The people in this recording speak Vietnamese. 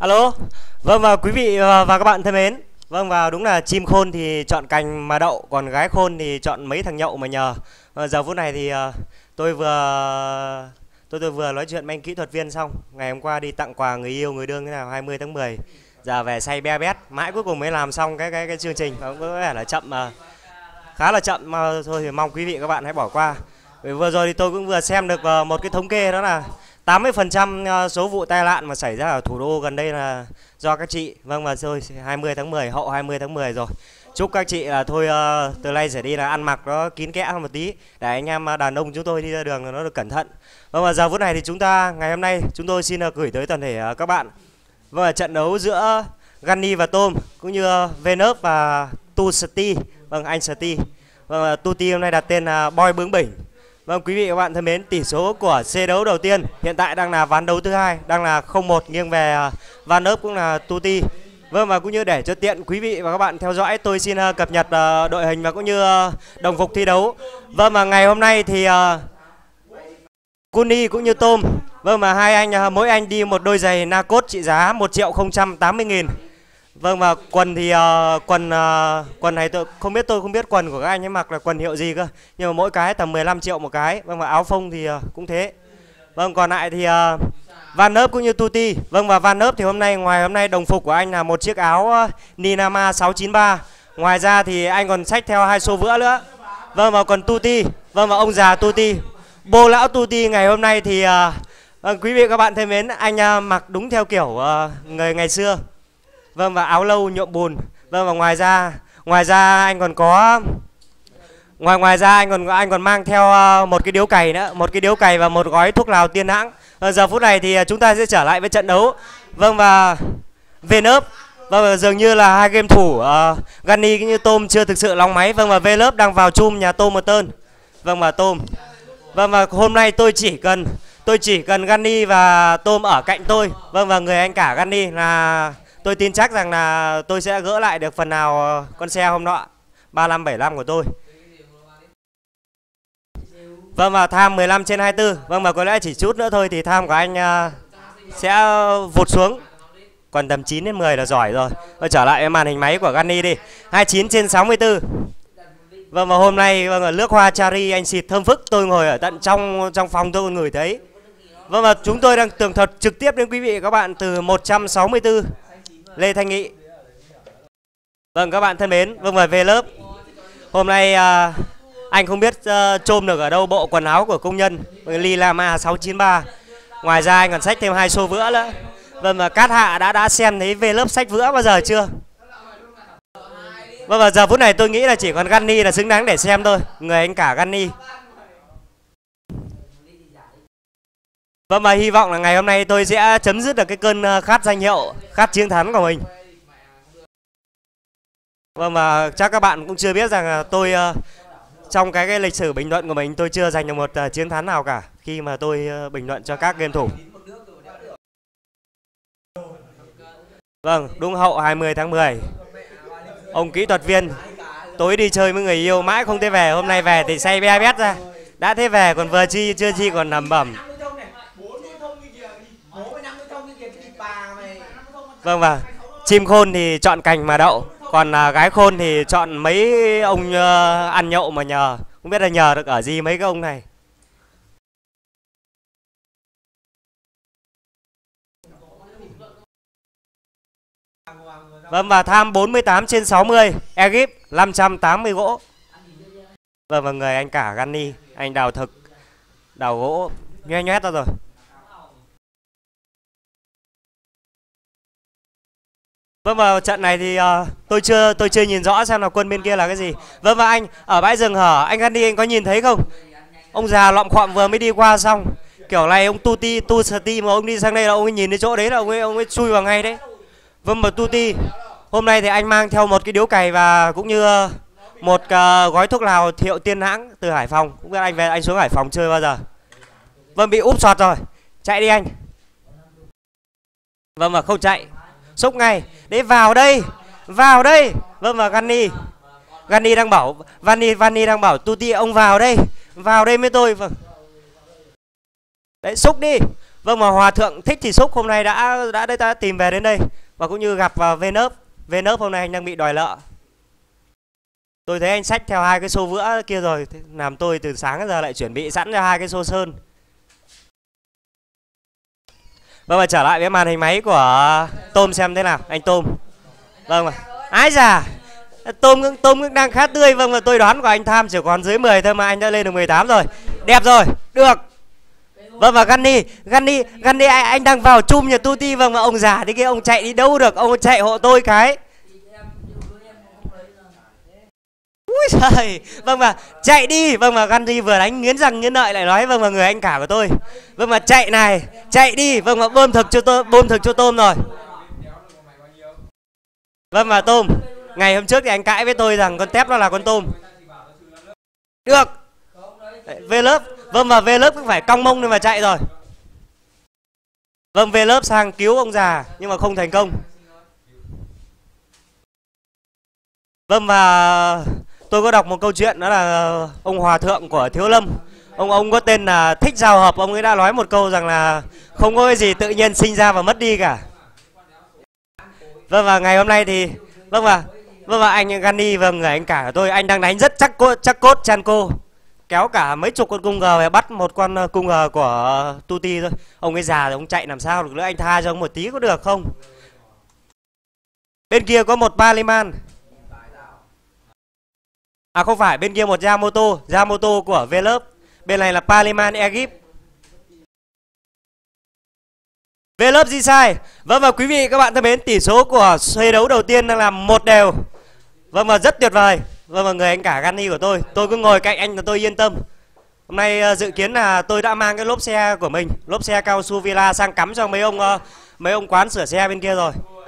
Alo, vâng, và quý vị và các bạn thân mến. Vâng, và đúng là chim khôn thì chọn cành mà đậu, còn gái khôn thì chọn mấy thằng nhậu mà nhờ. Giờ phút này thì tôi vừa nói chuyện với anh kỹ thuật viên xong. Ngày hôm qua đi tặng quà người yêu người đương thế nào 20 tháng 10. Giờ về say be bét, mãi cuối cùng mới làm xong cái chương trình. Có vẻ là chậm mà. Khá là chậm mà thôi thì mong quý vị các bạn hãy bỏ qua. Vừa rồi thì tôi cũng vừa xem được một cái thống kê, đó là 80% số vụ tai nạn mà xảy ra ở thủ đô gần đây là do các chị. Vâng, và thôi 20 tháng 10, hậu 20 tháng 10 rồi. Chúc các chị là thôi từ nay trở đi là ăn mặc nó kín kẽ hơn một tí, để anh em đàn ông chúng tôi đi ra đường nó được cẩn thận. Vâng, và giờ phút này thì chúng ta ngày hôm nay chúng tôi xin gửi tới toàn thể các bạn. Vâng, và trận đấu giữa Gunny và Tôm, cũng như Vanelove và Tutj. Vâng, anh Tutj. Vâng, Tutj hôm nay đặt tên là Boy Bướng Bỉnh. Vâng, quý vị và các bạn thân mến, tỷ số của C đấu đầu tiên hiện tại đang là ván đấu thứ hai, đang là 0-1 nghiêng về Vanelove cũng là Tutj. Vâng, và cũng như để cho tiện quý vị và các bạn theo dõi, tôi xin cập nhật đội hình và cũng như đồng phục thi đấu. Vâng, và ngày hôm nay thì Gunny cũng như Tôm, vâng, mà hai anh mỗi anh đi một đôi giày Nacot trị giá 1.080.000. Vâng, và quần thì quần này tôi không biết quần của các anh ấy mặc là quần hiệu gì cơ, nhưng mà mỗi cái tầm 15 triệu một cái. Vâng, và áo phông thì cũng thế. Vâng, còn lại thì Vanelove cũng như Tutj. Vâng, và Vanelove thì hôm nay đồng phục của anh là một chiếc áo Ninama 693. Ngoài ra thì anh còn xách theo hai xô vữa nữa. Vâng, và còn Tutj, vâng, và ông già Tutj, bô lão Tutj ngày hôm nay thì vâng, quý vị các bạn thân mến, anh mặc đúng theo kiểu người ngày xưa. Vâng, và áo lâu nhuộm bùn. Vâng, và ngoài ra anh còn có anh còn mang theo một cái điếu cày nữa, một cái điếu cày và một gói thuốc lào tiên hãng. Giờ phút này thì chúng ta sẽ trở lại với trận đấu. Vâng, và Vanelove, vâng, dường như là hai game thủ Gunny cũng như Tôm chưa thực sự lóng máy. Vâng, và Vanelove đang vào chum nhà Tôm một tơn. Vâng, và Tôm. Vâng, và hôm nay tôi chỉ cần Gunny và Tôm ở cạnh tôi. Vâng, và người anh cả Gunny là tôi tin chắc rằng là tôi sẽ gỡ lại được phần nào con xe hôm nọ 3575 của tôi. Vâng, và tham 15/24. Vâng, và có lẽ chỉ chút nữa thôi thì tham của anh sẽ vụt xuống, còn tầm 9 đến 10 là giỏi rồi. Tôi trở lại với màn hình máy của Gunny đi. 29/64. Vâng, và hôm nay vâng, nước hoa Chari anh xịt thơm phức, tôi ngồi ở tận trong phòng tôi còn ngửi thấy. Vâng, và chúng tôi đang tường thuật trực tiếp đến quý vị các bạn từ 164 Lê Thanh Nghị. Vâng, các bạn thân mến, vâng, và Vanelove hôm nay anh không biết chôm được ở đâu bộ quần áo của công nhân Lilama 693. Ngoài ra anh còn xách thêm hai xô vữa nữa. Vâng, và Cát Hạ đã xem thấy Vanelove xách vữa bao giờ chưa? Vâng, và giờ phút này tôi nghĩ là chỉ còn Gunny là xứng đáng để xem thôi, người anh cả Gunny. Vâng, và hy vọng là ngày hôm nay tôi sẽ chấm dứt được cái cơn khát danh hiệu, khát chiến thắng của mình. Vâng, và chắc các bạn cũng chưa biết rằng là tôi trong cái lịch sử bình luận của mình, tôi chưa giành được một chiến thắng nào cả khi mà tôi bình luận cho các game thủ. Vâng, đúng hậu 20 tháng 10. Ông kỹ thuật viên tối đi chơi với người yêu mãi không thấy về, hôm nay về thì say be bét ra. Đã thế về còn vừa chi chưa chi còn nằm bẩm. Vâng, và chim khôn thì chọn cành mà đậu, còn gái khôn thì chọn mấy ông ăn nhậu mà nhờ. Không biết là nhờ được ở gì mấy cái ông này. Vâng, và tham 48/60. Egypt 580 gỗ. Vâng, và người anh cả Gunny, anh đào thực, đào gỗ nhoe nhoét ra rồi. Vâng, vào trận này thì tôi chưa nhìn rõ xem là quân bên kia là cái gì. Vâng, và anh ở bãi rừng hở, anh Gunny anh có nhìn thấy không? Ông già lọm khọm vừa mới đi qua xong. Kiểu này ông Tutj mà ông đi sang đây là ông ấy nhìn thấy chỗ đấy là ông ấy chui vào ngay đấy. Vâng, mà Tutj hôm nay thì anh mang theo một cái điếu cày và cũng như một gói thuốc lào hiệu tiên hãng từ Hải Phòng. Cũng biết anh về anh xuống Hải Phòng chơi bao giờ. Vâng, bị úp sọt rồi. Chạy đi anh. Vâng, mà không chạy. Sốc ngay. Đấy, vào đây. Vâng, và Gunny đang bảo Vanelove đang bảo Tutj ông vào đây với tôi. Vâng. Đấy, xúc đi. Vâng, mà Hòa Thượng Thích Thị Xúc hôm nay đã tìm về đến đây và cũng như gặp Vanelove. Vanelove hôm nay anh đang bị đòi nợ. Tôi thấy anh xách theo hai cái xô vữa kia rồi, làm tôi từ sáng đến giờ lại chuẩn bị sẵn cho hai cái xô sơn. Vâng, mà trở lại với màn hình máy của Tôm xem thế nào, anh Tôm. Vâng mà. Ái già. Tôm cũng đang khá tươi. Vâng, và tôi đoán của anh Tham chỉ còn dưới 10 thôi mà anh đã lên được 18 rồi. Đẹp rồi. Được. Vâng, và Gunny anh đang vào chung nhà Tutj. Vâng, và ông già đi kia, ông chạy đi đâu được, ông chạy hộ tôi cái. Úi trời. Vâng, và chạy đi. Vâng, và Gunny vừa đánh nghiến răng nghiến lợi lại nói, vâng, và người anh cả của tôi. Vâng, và chạy này, chạy đi. Vâng, và bơm thực cho Tôm rồi. Vâng, và Tôm ngày hôm trước thì anh cãi với tôi rằng con tép nó là con tôm. Được. Vanelove. Vâng, mà Vanelove cũng phải cong mông nên mà chạy rồi. Vâng, Vanelove sang cứu ông già nhưng mà không thành công. Vâng, và tôi có đọc một câu chuyện, đó là ông hòa thượng của Thiếu Lâm, ông có tên là Thích Giao Hợp, ông ấy đã nói một câu rằng là không có cái gì tự nhiên sinh ra và mất đi cả. Vâng, và ngày hôm nay thì vâng và anh Gunny, vâng, người anh cả của tôi, anh đang đánh rất chắc cốt chan cô, kéo cả mấy chục con cung gờ về, bắt một con cung gờ của Tutj thôi. Ông ấy già rồi, ông chạy làm sao được nữa, anh tha cho ông một tí có được không? Bên kia có một Paliman. À không phải, bên kia một Yamato của Vanelove. Bên này là Paliman Egypt. Vanelove di sai. Vâng, và quý vị các bạn thân mến, tỷ số của xoay đấu đầu tiên đang là 1-1. Vâng, và rất tuyệt vời. Vâng, và người anh cả Gunny của tôi cứ ngồi cạnh anh là tôi yên tâm. Hôm nay dự kiến là tôi đã mang cái lốp xe của mình, lốp xe cao su Villa sang cắm cho mấy ông quán sửa xe bên kia rồi.